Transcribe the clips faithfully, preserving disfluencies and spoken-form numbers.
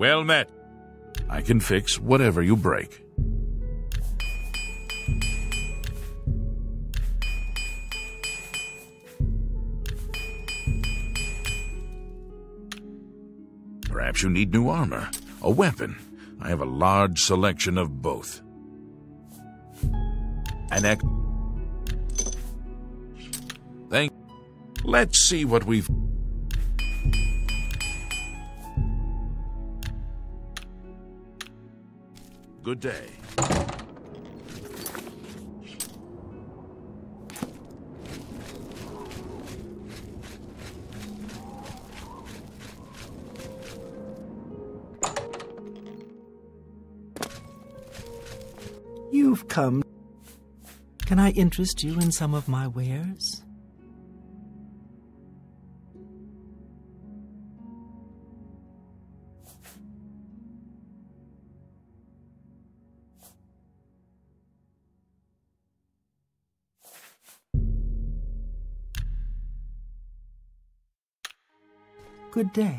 Well met. I can fix whatever you break. Perhaps you need new armor, a weapon. I have a large selection of both. An act. Thank. Let's see what we've. Good day. You've come. Can I interest you in some of my wares? Good day.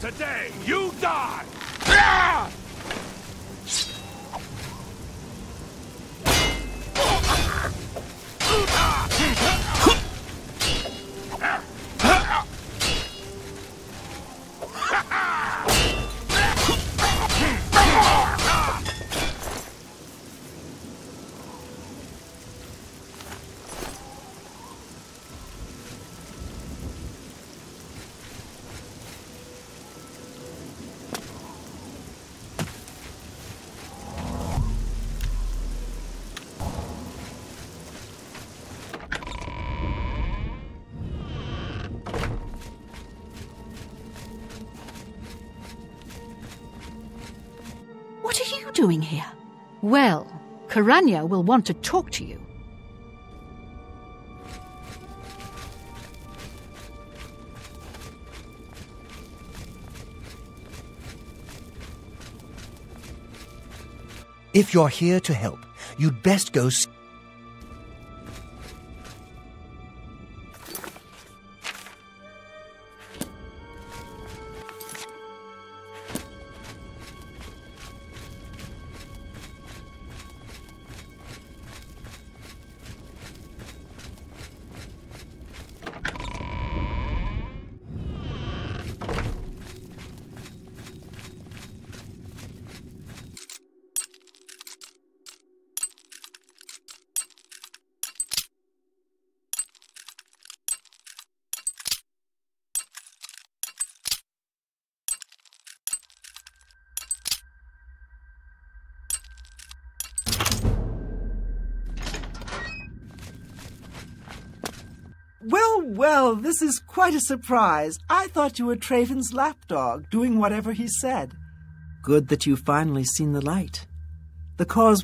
Today, you die! Ah! doing here? Well, Karanya will want to talk to you. If you're here to help, you'd best go see. Well, well, this is quite a surprise. I thought you were Traven's lapdog, doing whatever he said. Good that you've finally seen the light. The cause...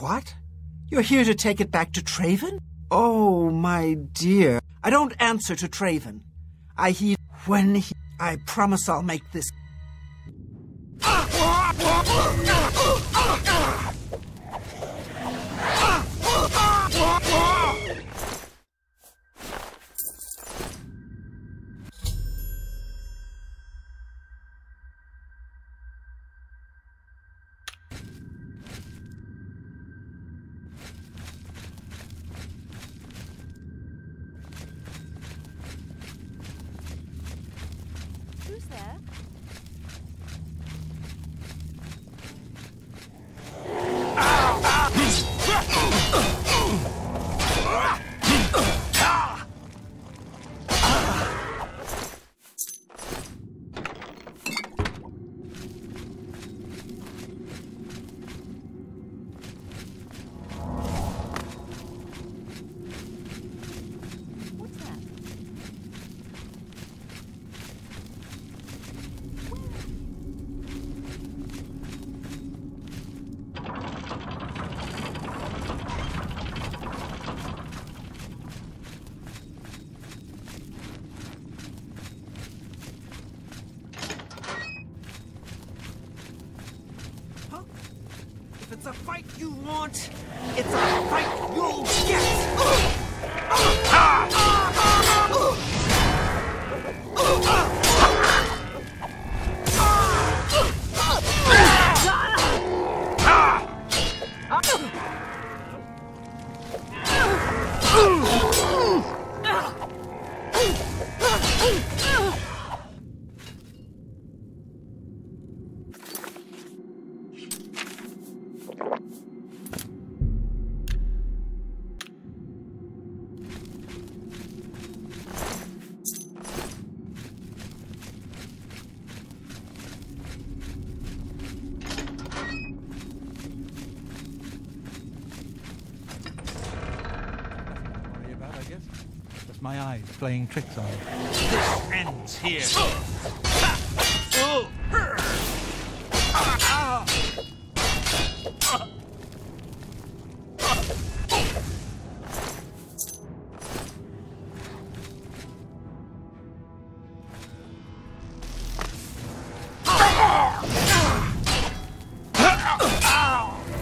What? You're here to take it back to Traven? Oh, my dear. I don't answer to Traven. I heed when he... I promise I'll make this... It's a fight you want, it's a fight you'll get! My eyes playing tricks on me. This ends here.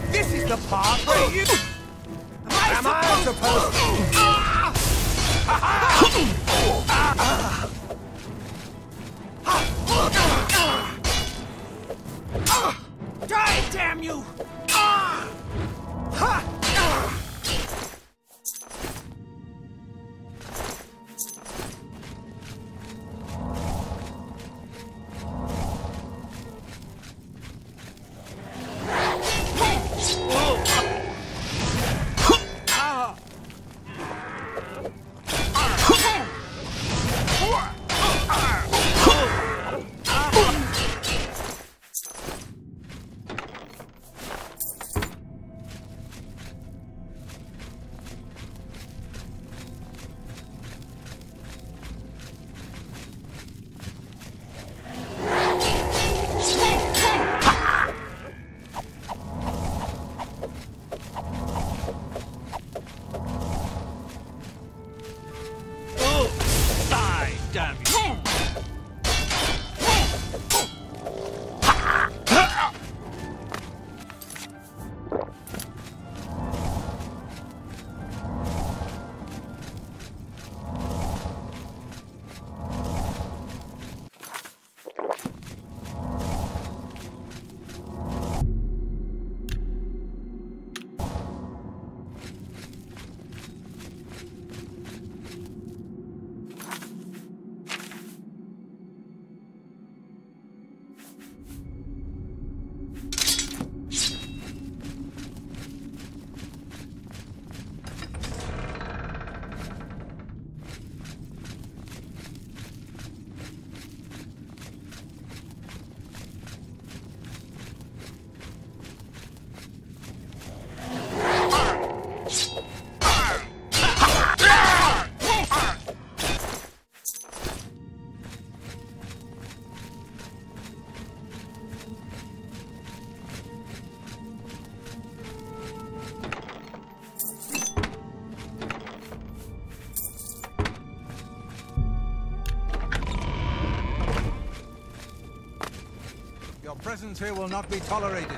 This is the part where you... Am I supposed to... Die, damn you! Pedantry will not be tolerated.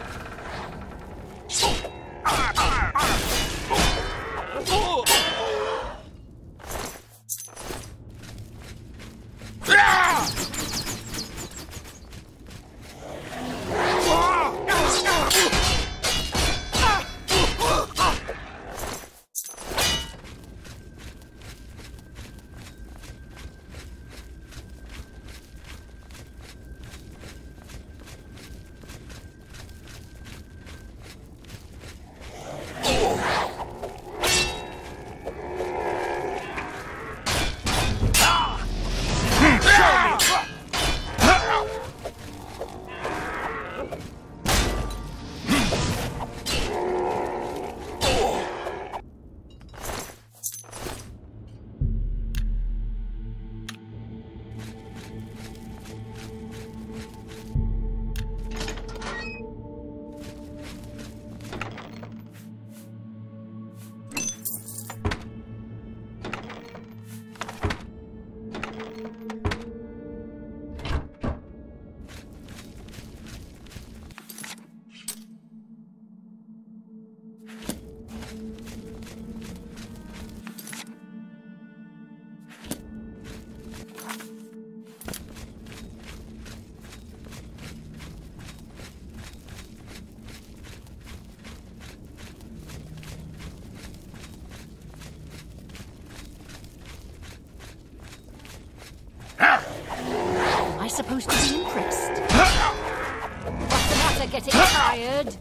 Supposed to be impressed. What's the matter, getting tired?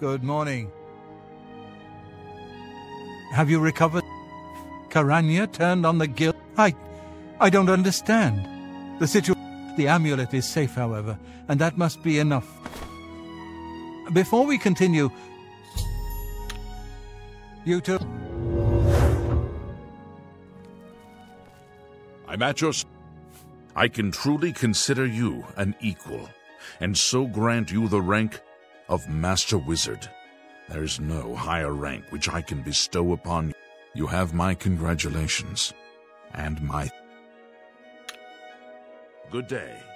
Good morning. Have you recovered? Karanya turned on the guild. I... I don't understand. The situation... The amulet is safe, however, and that must be enough. Before we continue... You two... I'm at your... I can truly consider you an equal, and so grant you the rank... of Master Wizard. There is no higher rank which I can bestow upon you. You have my congratulations, and my... Good day.